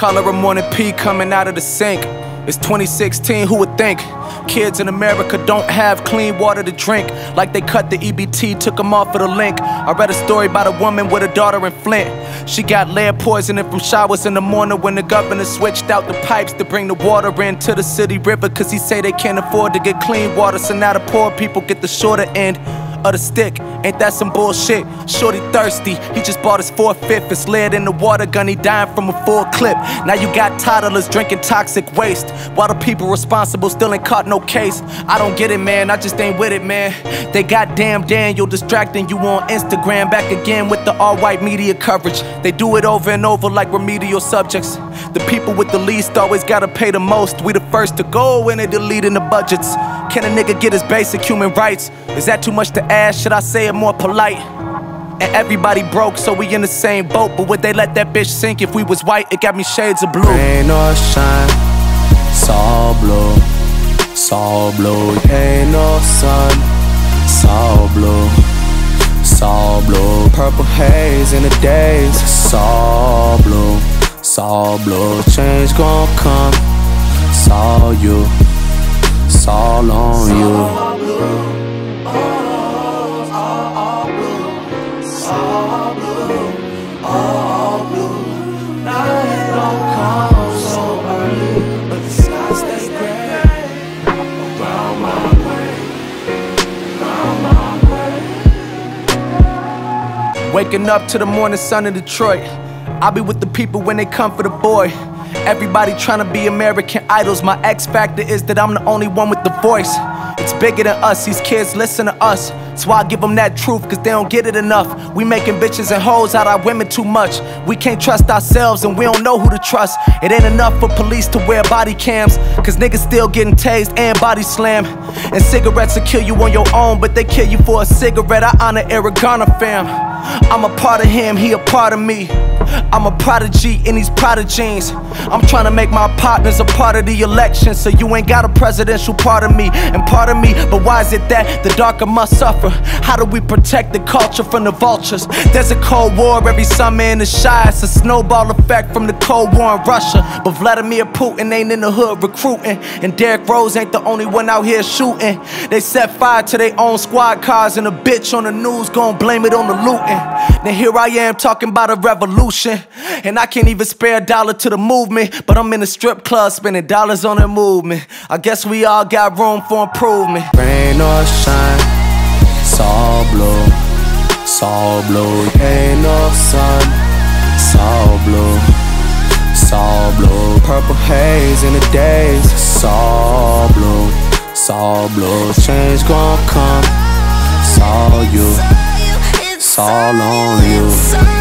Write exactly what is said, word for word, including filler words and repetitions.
color of morning pea coming out of the sink. It's twenty sixteen, who would think? Kids in America don't have clean water to drink. Like they cut the E B T, took them off of the link. I read a story about a woman with a daughter in Flint. She got lead poisoning from showers in the morning when the governor switched out the pipes to bring the water into the city river, cause he say they can't afford to get clean water. So now the poor people get the shorter end of the stick. Ain't that some bullshit? Shorty thirsty, he just bought his four fifth. It's lead in the water gun, he dying from a full clip. Now you got toddlers drinking toxic waste while the people responsible still ain't caught no case. I don't get it, man, I just ain't with it, man. They got Damn Daniel distracting you on Instagram, back again with the all-white media coverage. They do it over and over like remedial subjects. The people with the least always gotta pay the most. We the first to go when they deleting the budgets. Can a nigga get his basic human rights? Is that too much to ask? Should I say it more polite? And everybody broke, so we in the same boat. But would they let that bitch sink if we was white? It got me shades of blue. Rain or shine, it's all blue, it's all blue. Ain't no sun, it's all blue, it's all blue. Purple haze in the days, it's all blue, it's all blue. Change gon' come, it's all you, it's all on you. All blue, all, all, all blue, all blue, all blue. Now it don't come so early, but the sky stays gray. Around my way, around my way. Waking up to the morning sun in Detroit. I be with the people when they come for the boy. Everybody tryna be American Idols. My X factor is that I'm the only one with the voice. It's bigger than us, these kids listen to us. That's why I give them that truth, cause they don't get it enough. We making bitches and hoes out our women too much. We can't trust ourselves and we don't know who to trust. It ain't enough for police to wear body cams, cause niggas still getting tased and body slammed. And cigarettes will kill you on your own, but they kill you for a cigarette. I honor Erigana, fam. I'm a part of him, he a part of me. I'm a prodigy in these prodigies. I'm trying to make my partners a part of the election, so you ain't got a presidential part of me and part of me. But why is it that the darker must suffer? How do we protect the culture from the vultures? There's a cold war every summer in the Shire. It's a snowball effect from the cold war in Russia. But Vladimir Putin ain't in the hood recruiting, and Derrick Rose ain't the only one out here shooting. They set fire to their own squad cars, and a bitch on the news gon' blame it on the looting. Then here I am talking about a revolution, and I can't even spare a dollar to the movement. But I'm in a strip club spending dollars on the movement. I guess we all got room for improvement. Rain or shine, it's all blue, it's all blue. Ain't no sun, it's all blue, it's all blue. Purple haze in the days, it's all blue, it's all blue. Change gon' come, it's all you, it's all on you.